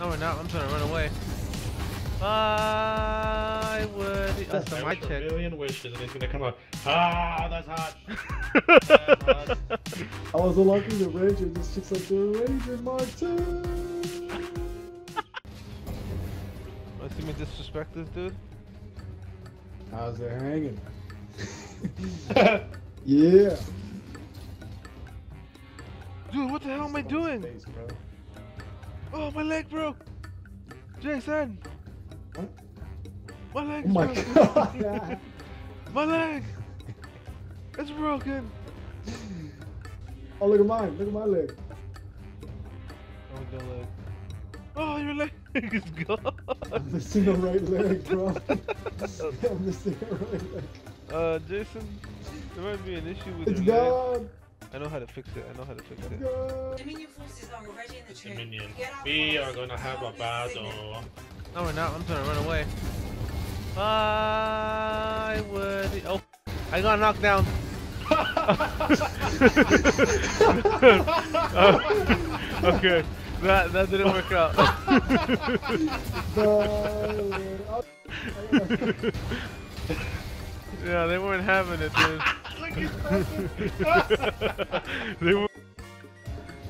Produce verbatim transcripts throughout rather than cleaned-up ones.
No, we're not. I'm trying to run away. I would. That's I my wish a million wishes, and it's gonna come out. Ah, that's hot. That's hot. I was unlocking the Ranger. This chick's like the Ranger Martin. Want to see me disrespect this dude? How's it hanging? Yeah. Dude, what the hell am I doing? Space, oh, my leg broke. Jason. What? My leg. Oh my broken. God. My leg. It's broken. Oh, look at mine. Look at my leg. Oh, my leg. Oh, your leg is gone. I'm missing the right leg, bro. I'm missing the right leg. Uh, Jason, there might be an issue with it's your gone. Leg. I know how to fix it. I know how to fix it. Dominion forces are already in the train. Dominion. We are gonna have a battle. No, we're not. I'm trying to run away. I would. Oh, I got knocked down. uh, okay, that that didn't work out. Yeah, they weren't having it, dude. they were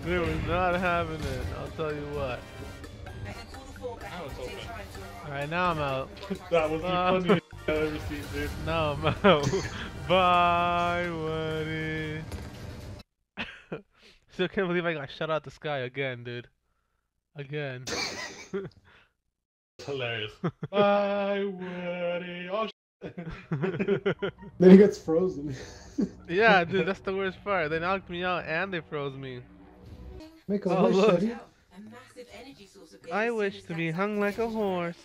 they were not having it, I'll tell you what. Alright, now I'm out. That was the uh, funniest I've ever seen, dude. Now I'm out. Bye, Woody. Still can't believe I got shut out the sky again, dude. Again. It's hilarious. Bye, Woody. Oh, then he gets frozen. Yeah, dude, that's the worst part. They knocked me out and they froze me. Make a oh, wish, look. Daddy. I wish to be hung like a horse.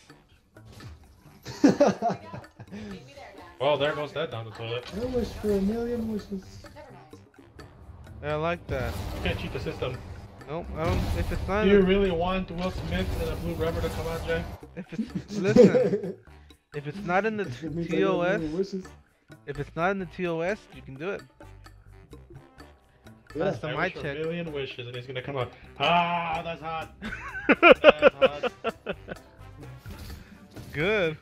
Well, there goes that down the toilet. I wish for a million wishes. Yeah, I like that. You can't cheat the system. Nope, I don't. If it's not. Do you really want Will Smith and a blue rubber to come out, Jay? If it's listen. If it's not in the T O S, if it's not in the T O S, you can do it. Yeah, that's the I my wish check. A million wishes, and he's gonna come out. Ah, that's hot. That's hot. Good.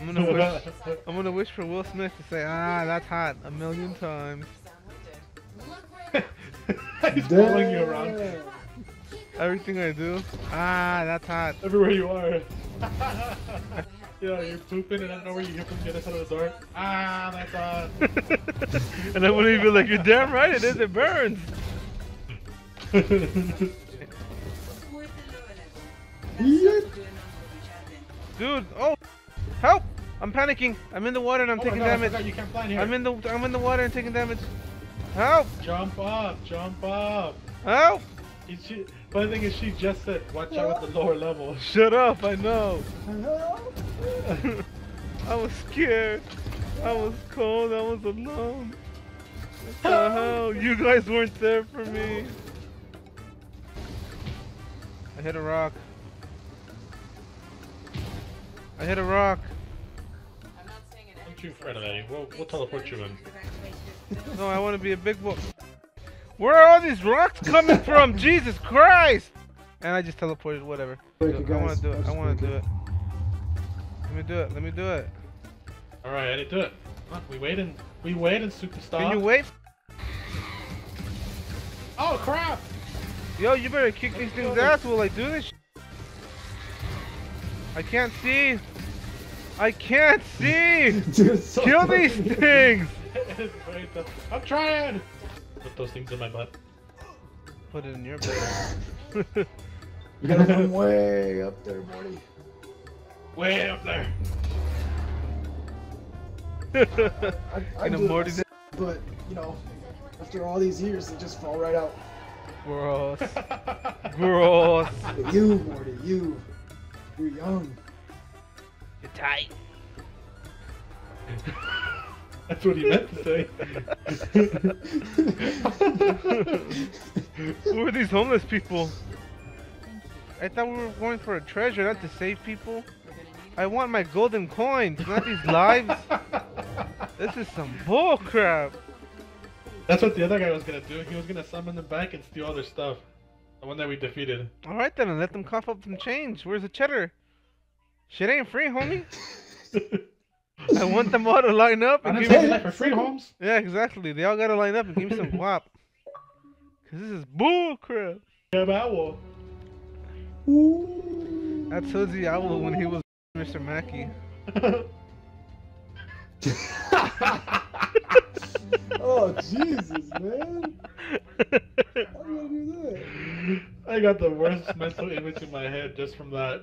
I'm gonna wish. I'm gonna wish for Will Smith to say, ah, that's hot, a million times. He's pulling you around. Everything I do. Ah, that's hot. Everywhere you are. Yeah, you're pooping and I don't know where you can get us out of the dark. Ah, that's hot. And I wouldn't even be like, you're damn right it is, it burns. Dude, oh, help! I'm panicking. I'm in the water and I'm oh taking God, damage. You can't plan here. I'm in the I'm in the water and taking damage. Help! Jump up! Jump up! Help! She, funny thing is, she just said, "Watch out with the lower level." Shut up! I know. I was scared. I was cold. I was alone. What the hell? You guys weren't there for me. I hit a rock. I hit a rock. I'm not saying it. Don't you fret about it. We'll, we'll teleport you in. No, I want to be a big boy. Where are all these rocks coming from? Jesus Christ! And I just teleported, whatever. Break I want to do it, I want to do it. Let me do it, let me do it. Alright, I did do it. Come on, we waiting, we waiting, superstar. Can you wait? Oh, crap! Yo, you better kick Let's these things this. Ass while I do this sh I can't see! I can't see! So kill funny. These things! I'm trying! Put those things in my butt. Put it in your butt. You gotta come way up there, Morty. Way up there. I, I, I do Morty it, but you know, after all these years, they just fall right out. Gross. Gross. But you, Morty, you. You're young. You're tight. That's what he meant to say. Who are these homeless people? I thought we were going for a treasure, not to save people. I want my golden coins, not these lives. This is some bull crap. That's what the other guy was gonna do. He was gonna summon them back and steal all their stuff. The one that we defeated. Alright then, and let them cough up some change. Where's the cheddar? Shit ain't free, homie. I want them all to line up and give me some for free, Holmes. Yeah, exactly. They all gotta line up and give me some guap. Cause this is bullcrap. Yeah, but I will. Ooh. I told you I will when he was Mister Mackey. Oh Jesus, man! How do I do that? I got the worst mental image in my head just from that.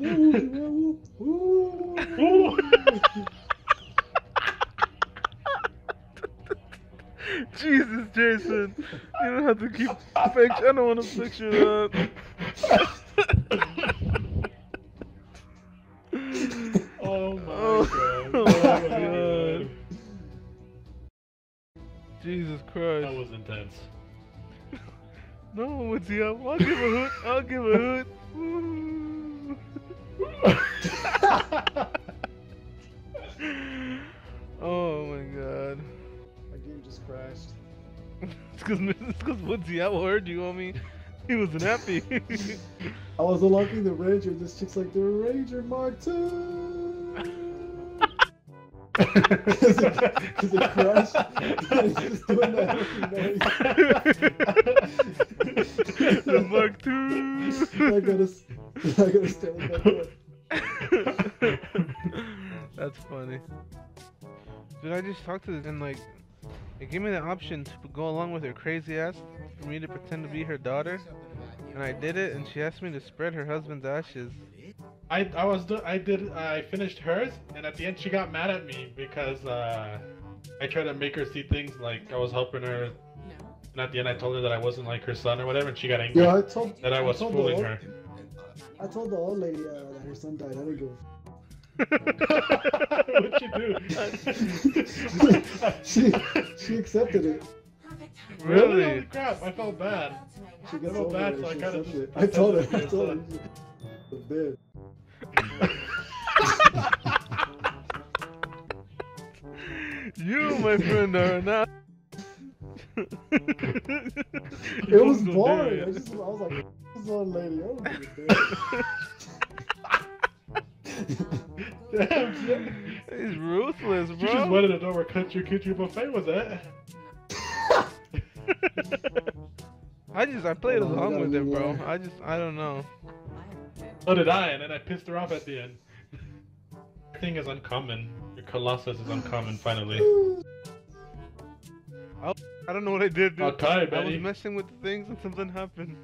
Ooh, ooh, ooh, ooh. Jesus, Jason, you don't have to keep. Fake. I don't want to picture that. Oh my oh. God! Oh my God! Jesus Christ! That was intense. No one would see him. I'll give a hoot. I'll give a hoot. Ooh. Oh my God! My game just crashed. It's because it's because Woodsy, I heard you, homie. He wasn't happy. I was unlocking the Ranger. This chick's like the Ranger Mark two. Because it, it crashed. It's just doing that noise. The Mark two. I gotta, I gotta stand with that one. That's funny. Dude, I just talked to this and like. It gave me the option to go along with her crazy ass for me to pretend to be her daughter, and I did it. And she asked me to spread her husband's ashes. I I was do I did I finished hers, and at the end she got mad at me because uh, I tried to make her see things like I was helping her. And at the end I told her that I wasn't like her son or whatever, and she got angry. Yeah, I told, that I was I told fooling old, her. I told the old lady uh, that her son died. I didn't give a f. What'd you do? she, she accepted it. Really? Holy crap, I felt bad. She got so bad, so I kind of just... I told her, I told her. She's dead. You, my friend, are not... It was boring. I, just, I was like, this one lady, I want to be dead. He's ruthless, bro. She just wanted to know where Country Kitchen Buffet was at. I just, I played oh, along with it, bro. I just, I don't know. So did I, and then I pissed her off at the end. Your thing is uncommon. Your Colossus is uncommon, finally. I, I don't know what I did, dude. Okay, I was messing with the things and something happened.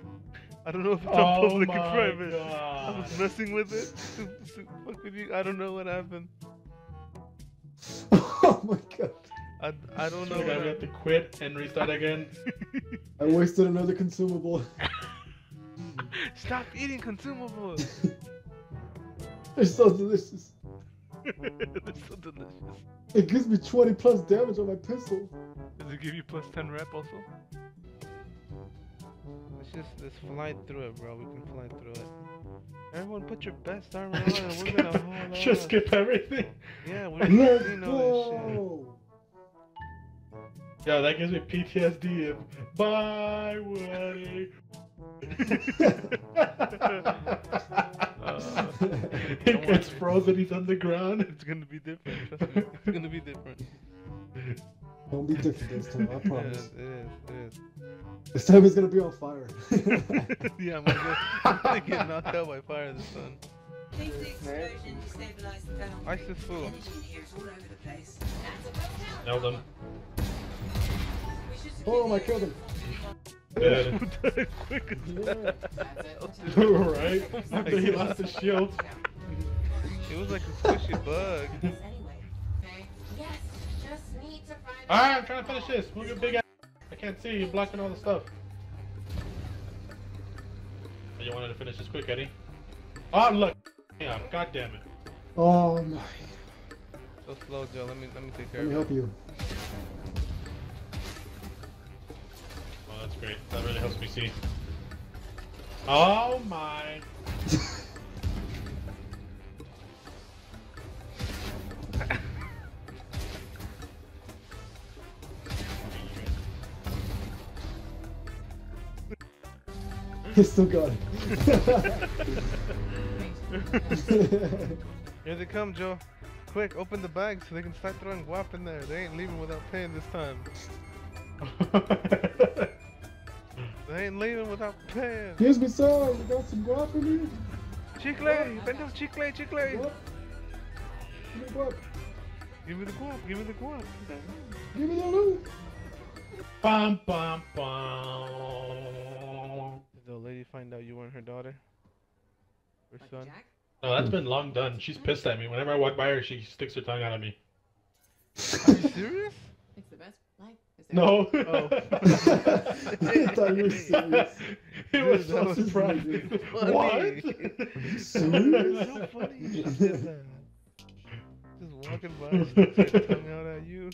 I don't know if it's on oh public and private. God. I was messing with it. Fuck with you. I don't know what happened. Oh my god. I, I don't know. So I have to quit and restart again. I wasted another consumable. Stop eating consumables. They're so delicious. They're so delicious. It gives me twenty plus damage on my pistol. Does it give you plus ten rep also? Let's just let's fly through it, bro. We can fly through it. Everyone, put your best armor on. And we're gonna hold on. Just skip everything. Yeah, we're gonna see no shit. Yo, that gives me P T S D. If bye, Woody. uh, he gets frozen. He's on the ground. It's gonna be different. Trust me. It's gonna be different. Don't be different this time, I promise. It is, it is, it is. This time it's gonna be on fire. Yeah, I'm gonna, I'm gonna get knocked out by fire this time. Please do explosion to stabilize the gun. Ice is full. Nailed him. Oh, I killed him. Dead. Quick as that. Right? After he lost his shield. It was like a squishy bug. Alright, I'm trying to finish this. Move your big ass. I can't see. You're blocking all the stuff. You wanted to finish this quick, Eddie. Oh, look. Yeah, God damn it. Oh, my. So slow, Joe. Let me, let me take care let of it. Let me help you. Oh, that's great. That really helps me see. Oh, my. I still got it. Here they come, Joe. Quick, open the bag so they can start throwing guap in there. They ain't leaving without paying this time. They ain't leaving without paying. Excuse me, sir. We got some guap in here. Chicle! Bend up, chicle, chicle! What? Give me the guap. Give me the guap. Give me the guap. Give me the loot. Bum, bum, bum. Did the lady find out you weren't her daughter? Her like son? Jack? No, that's been long done. She's pissed at me. Whenever I walk by her, she sticks her tongue out at me. Are you serious? It's the best life. Is there no. Oh. I thought you were serious. It was so surprising. What? Are you serious? So funny. Just, uh, just walking by, sticking her tongue out at you.